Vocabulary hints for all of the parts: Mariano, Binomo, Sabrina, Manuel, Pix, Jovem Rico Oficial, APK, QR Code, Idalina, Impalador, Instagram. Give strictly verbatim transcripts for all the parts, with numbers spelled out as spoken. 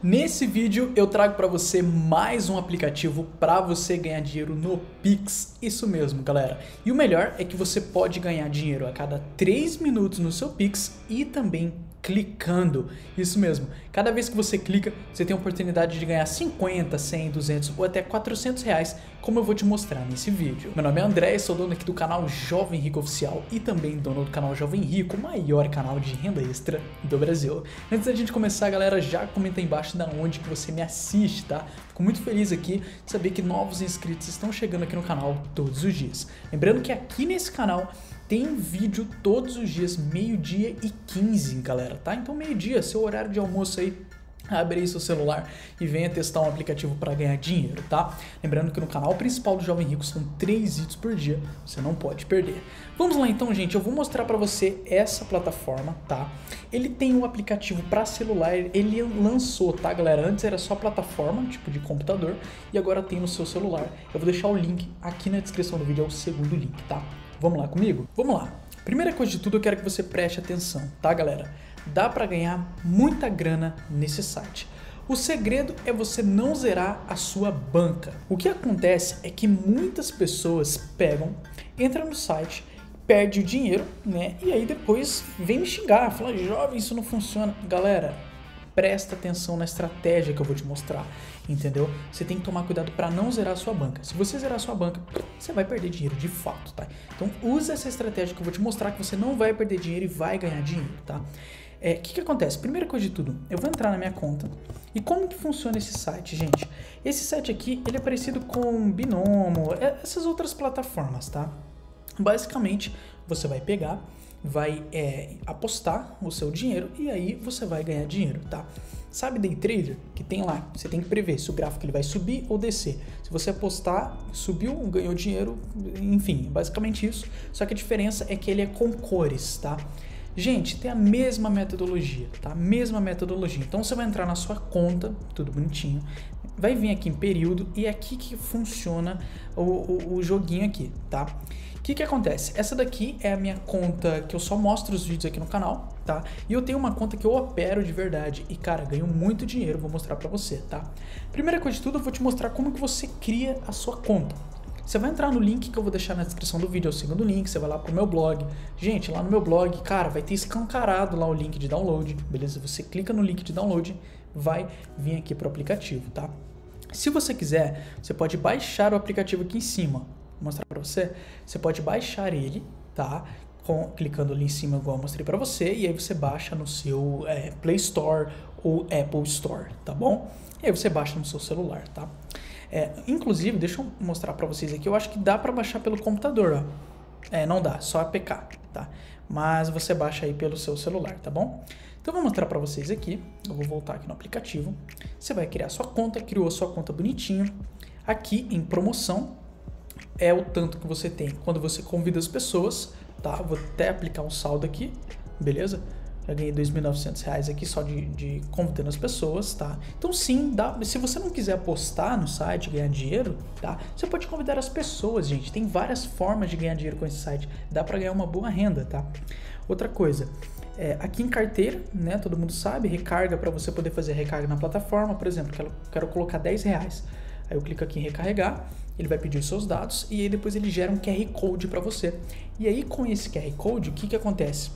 Nesse vídeo eu trago para você mais um aplicativo para você ganhar dinheiro no Pix, isso mesmo galera. E o melhor é que você pode ganhar dinheiro a cada três minutos no seu Pix e também clicando, isso mesmo. Cada vez que você clica, você tem a oportunidade de ganhar cinquenta, cem, duzentos ou até quatrocentos reais, como eu vou te mostrar nesse vídeo. Meu nome é André, sou dono aqui do canal Jovem Rico Oficial e também dono do canal Jovem Rico, o maior canal de renda extra do Brasil. Antes da gente começar, galera, já comenta aí embaixo da onde que você me assiste, tá? Fico muito feliz aqui de saber que novos inscritos estão chegando aqui no canal todos os dias. Lembrando que aqui nesse canal tem vídeo todos os dias, meio-dia e quinze, galera, tá? Então meio-dia, seu horário de almoço aí, abre aí seu celular e venha testar um aplicativo para ganhar dinheiro, tá? Lembrando que no canal principal do Jovem Rico são três vídeos por dia, você não pode perder. Vamos lá então, gente, eu vou mostrar para você essa plataforma, tá? Ele tem um aplicativo para celular, ele lançou, tá, galera? Antes era só plataforma, tipo de computador, e agora tem no seu celular. Eu vou deixar o link aqui na descrição do vídeo, é o segundo link, tá? Vamos lá comigo? Vamos lá. Primeira coisa de tudo, eu quero que você preste atenção, tá, galera? Dá para ganhar muita grana nesse site. O segredo é você não zerar a sua banca. O que acontece é que muitas pessoas pegam, entram no site, perdem o dinheiro, né? E aí depois vem me xingar, falar, jovem, isso não funciona. Galera, presta atenção na estratégia que eu vou te mostrar, entendeu? Você tem que tomar cuidado para não zerar a sua banca. Se você zerar a sua banca, você vai perder dinheiro de fato, tá? Então usa essa estratégia que eu vou te mostrar que você não vai perder dinheiro e vai ganhar dinheiro, tá? É, que que acontece? Primeira coisa de tudo, eu vou entrar na minha conta. E como que funciona esse site, gente? Esse site aqui, ele é parecido com Binomo, essas outras plataformas, tá? Basicamente, você vai pegar, vai é, apostar o seu dinheiro e aí você vai ganhar dinheiro, tá? Sabe day trader que tem lá? Você tem que prever se o gráfico ele vai subir ou descer. Se você apostar, subiu, ganhou dinheiro, enfim, basicamente isso. Só que a diferença é que ele é com cores, tá? Gente, tem a mesma metodologia, tá? Mesma metodologia. Então você vai entrar na sua conta, tudo bonitinho, vai vir aqui em período e é aqui que funciona o, o, o joguinho aqui, tá? O que que acontece? Essa daqui é a minha conta que eu só mostro os vídeos aqui no canal, tá? E eu tenho uma conta que eu opero de verdade e, cara, ganho muito dinheiro, vou mostrar pra você, tá? Primeira coisa de tudo, eu vou te mostrar como que você cria a sua conta. Você vai entrar no link que eu vou deixar na descrição do vídeo, é o segundo link, você vai lá pro meu blog. Gente, lá no meu blog, cara, vai ter escancarado lá o link de download, beleza? Você clica no link de download, vai vir aqui pro aplicativo, tá? Se você quiser, você pode baixar o aplicativo aqui em cima. Vou mostrar pra você. Você pode baixar ele, tá? Com, clicando ali em cima, igual eu mostrei pra você, e aí você baixa no seu é, Play Store ou Apple Store, tá bom? E aí você baixa no seu celular, tá? É, inclusive, deixa eu mostrar pra vocês aqui, eu acho que dá pra baixar pelo computador, ó. É, não dá, só A P K, tá? Mas você baixa aí pelo seu celular, tá bom? Então vou mostrar pra vocês aqui, eu vou voltar aqui no aplicativo, você vai criar sua conta, criou sua conta bonitinho, aqui em promoção, é o tanto que você tem quando você convida as pessoas, tá? Vou até aplicar um saldo aqui, beleza? Já ganhei dois mil e novecentos reais aqui só de, de convidando as pessoas, tá? Então sim, dá, se você não quiser apostar no site, ganhar dinheiro, tá? Você pode convidar as pessoas, gente. Tem várias formas de ganhar dinheiro com esse site. Dá pra ganhar uma boa renda, tá? Outra coisa, é, aqui em carteira, né? Todo mundo sabe, recarga pra você poder fazer recarga na plataforma. Por exemplo, quero, quero colocar dez reais. Aí eu clico aqui em recarregar, ele vai pedir os seus dados e aí depois ele gera um Q R Code pra você. E aí com esse Q R Code, o que que acontece?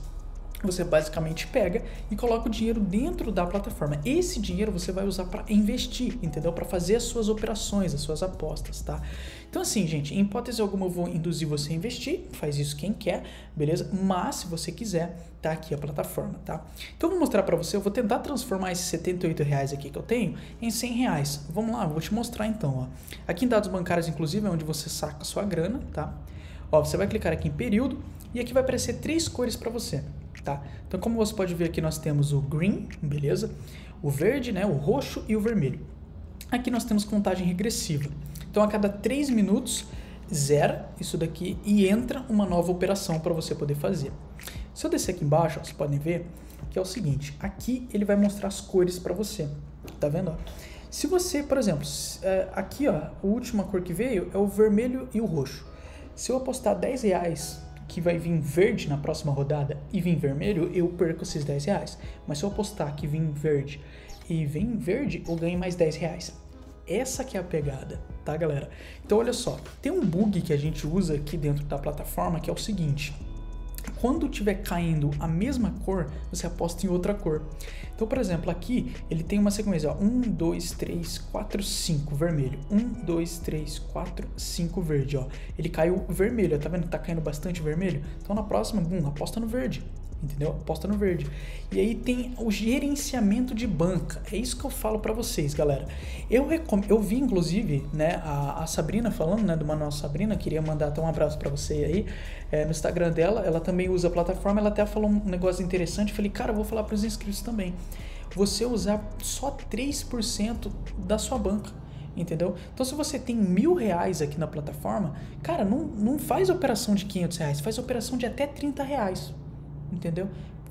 Você basicamente pega e coloca o dinheiro dentro da plataforma. Esse dinheiro você vai usar para investir, entendeu? Para fazer as suas operações, as suas apostas, tá? Então assim, gente, em hipótese alguma eu vou induzir você a investir, faz isso quem quer, beleza? Mas se você quiser, tá aqui a plataforma, tá? Então eu vou mostrar para você, eu vou tentar transformar esses setenta e oito reais aqui que eu tenho em cem reais. Vamos lá, eu vou te mostrar então, ó. Aqui em dados bancários, inclusive, é onde você saca a sua grana, tá? Ó, você vai clicar aqui em período e aqui vai aparecer três cores para você. Tá? Então como você pode ver aqui nós temos o green, beleza? O verde, né? O roxo e o vermelho. Aqui nós temos contagem regressiva. Então a cada três minutos zera isso daqui e entra uma nova operação para você poder fazer. Se eu descer aqui embaixo, ó, vocês podem ver que é o seguinte, aqui ele vai mostrar as cores para você. Tá vendo? Ó? Se você, por exemplo, aqui ó, a última cor que veio é o vermelho e o roxo. Se eu apostar dez reais que vai vir verde na próxima rodada e vir vermelho, eu perco esses dez reais. Mas se eu apostar que vir verde e vem verde, eu ganho mais dez reais. Essa que é a pegada, tá, galera? Então, olha só, tem um bug que a gente usa aqui dentro da plataforma que é o seguinte: quando tiver caindo a mesma cor, você aposta em outra cor. Então, por exemplo, aqui ele tem uma sequência, ó, um, dois, três, quatro, cinco, vermelho, um, dois, três, quatro, cinco, verde, ó. Ele caiu vermelho, ó, tá vendo? Tá caindo bastante vermelho. Então, na próxima, bum, aposta no verde. Entendeu? Aposta no verde. E aí tem o gerenciamento de banca. É isso que eu falo pra vocês, galera. Eu, eu vi, inclusive, né, a, a Sabrina falando, né, do Manuel Sabrina, queria mandar até um abraço pra você aí, é, no Instagram dela, ela também usa a plataforma, ela até falou um negócio interessante, eu falei, cara, eu vou falar pros inscritos também. Você usar só três por cento da sua banca. Entendeu? Então, se você tem mil reais aqui na plataforma, cara, não, não faz operação de quinhentos reais, faz operação de até trinta reais. Entendeu?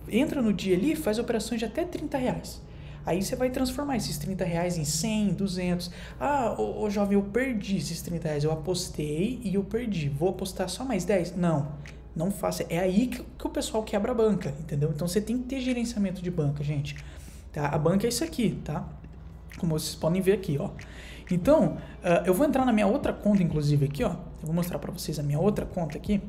Entra no dia ali, faz operações de até trinta reais. Aí você vai transformar esses trinta reais em cem, duzentos. Ah, ô, ô jovem, eu perdi esses trinta reais. Eu apostei e eu perdi. Vou apostar só mais dez? Não, não faça. É aí que, que o pessoal quebra a banca, entendeu? Então você tem que ter gerenciamento de banca, gente. Tá? A banca é isso aqui, tá? Como vocês podem ver aqui, ó. Então, uh, eu vou entrar na minha outra conta, inclusive, aqui, ó. Eu vou mostrar pra vocês a minha outra conta aqui.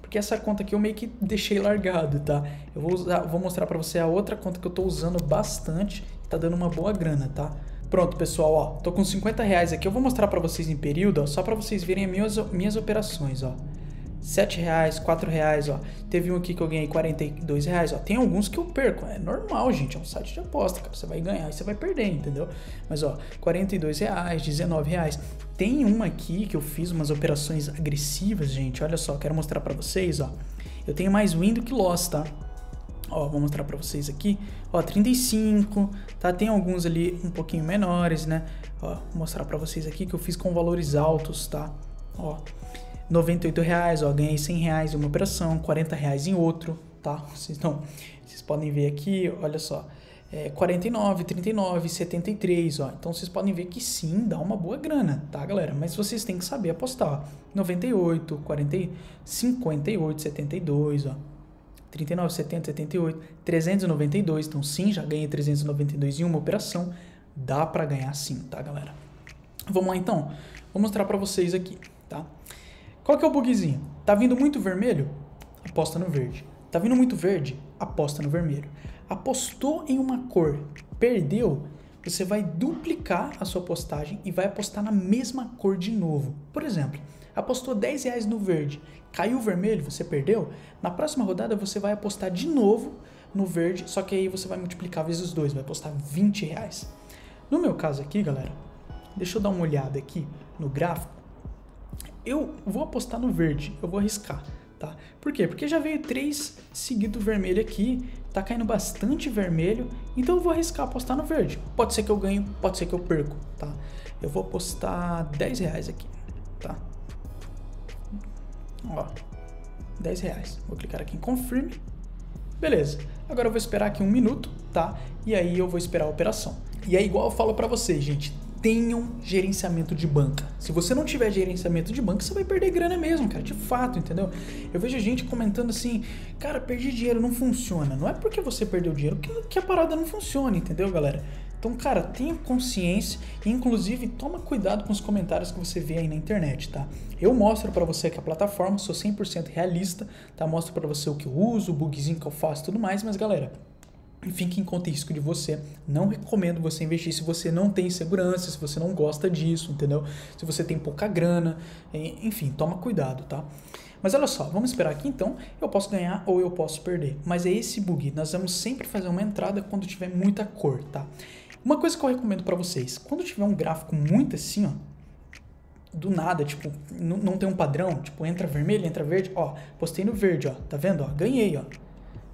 Porque essa conta aqui eu meio que deixei largado, tá? Eu vou, usar, vou mostrar pra você a outra conta que eu tô usando bastante. Tá dando uma boa grana, tá? Pronto, pessoal, ó. Tô com cinquenta reais aqui. Eu vou mostrar pra vocês em período, ó. Só pra vocês verem as minhas, minhas operações, ó. sete reais, quatro reais, ó. Teve um aqui que eu ganhei quarenta e dois reais, ó. Tem alguns que eu perco. É normal, gente. É um site de aposta, cara. Você vai ganhar e você vai perder, entendeu? Mas, ó, quarenta e dois reais, dezenove reais. Tem uma aqui que eu fiz umas operações agressivas, gente. Olha só, quero mostrar pra vocês, ó. Eu tenho mais win do que loss, tá? Ó, vou mostrar pra vocês aqui. Ó, trinta e cinco, tá? Tem alguns ali um pouquinho menores, né? Ó, vou mostrar pra vocês aqui que eu fiz com valores altos, tá? Ó, noventa e oito reais, ó, ganhei cem reais em uma operação, quarenta reais em outro, tá? Vocês, não, vocês podem ver aqui, olha só, é, quarenta e nove, trinta e nove, setenta e três, ó. Então vocês podem ver que sim, dá uma boa grana, tá, galera? Mas vocês têm que saber apostar, ó. noventa e oito, quarenta, cinquenta e oito, setenta e dois, ó. trinta e nove, setenta, setenta e oito, trezentos e noventa e dois, então sim, já ganhei trezentos e noventa e dois em uma operação, dá pra ganhar sim, tá, galera? Vamos lá, então. Vou mostrar pra vocês aqui, tá? Qual que é o bugzinho? Tá vindo muito vermelho? Aposta no verde. Tá vindo muito verde? Aposta no vermelho. Apostou em uma cor, perdeu, você vai duplicar a sua postagem e vai apostar na mesma cor de novo. Por exemplo, apostou dez reais no verde, caiu o vermelho, você perdeu, na próxima rodada você vai apostar de novo no verde, só que aí você vai multiplicar vezes dois, vai apostar vinte reais. No meu caso aqui, galera, deixa eu dar uma olhada aqui no gráfico. Eu vou apostar no verde, eu vou arriscar, tá? Por quê? Porque já veio três seguido vermelho aqui, tá caindo bastante vermelho, então eu vou arriscar apostar no verde. Pode ser que eu ganhe, pode ser que eu perco, tá? Eu vou apostar dez reais aqui, tá? Ó, dez reais. Vou clicar aqui em confirm. Beleza. Agora eu vou esperar aqui um minuto, tá? E aí eu vou esperar a operação. E é igual eu falo pra vocês, gente. Tenham gerenciamento de banca. Se você não tiver gerenciamento de banca, você vai perder grana mesmo, cara, de fato, entendeu? Eu vejo gente comentando assim, cara, perdi dinheiro, não funciona. Não é porque você perdeu dinheiro que a parada não funciona, entendeu, galera? Então, cara, tenha consciência e, inclusive, toma cuidado com os comentários que você vê aí na internet, tá? Eu mostro pra você aqui a plataforma, sou cem por cento realista, tá? Mostro pra você o que eu uso, o bugzinho que eu faço e tudo mais, mas, galera, fique em conta e risco de você, não recomendo você investir se você não tem segurança, se você não gosta disso, entendeu? Se você tem pouca grana, enfim, toma cuidado, tá? Mas olha só, vamos esperar aqui então, eu posso ganhar ou eu posso perder, mas é esse bug, nós vamos sempre fazer uma entrada quando tiver muita cor, tá? Uma coisa que eu recomendo pra vocês, quando tiver um gráfico muito assim, ó, do nada, tipo, não, não tem um padrão, tipo, entra vermelho, entra verde, ó, postei no verde, ó, tá vendo, ó, ganhei, ó.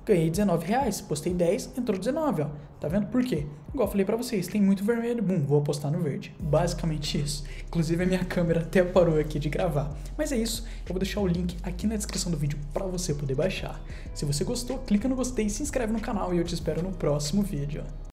Ganhei dezenove reais, postei dez, entrou dezenove, ó. Tá vendo por quê? Igual eu falei pra vocês, tem muito vermelho, bum, vou apostar no verde. Basicamente isso. Inclusive a minha câmera até parou aqui de gravar. Mas é isso, eu vou deixar o link aqui na descrição do vídeo pra você poder baixar. Se você gostou, clica no gostei, se inscreve no canal e eu te espero no próximo vídeo.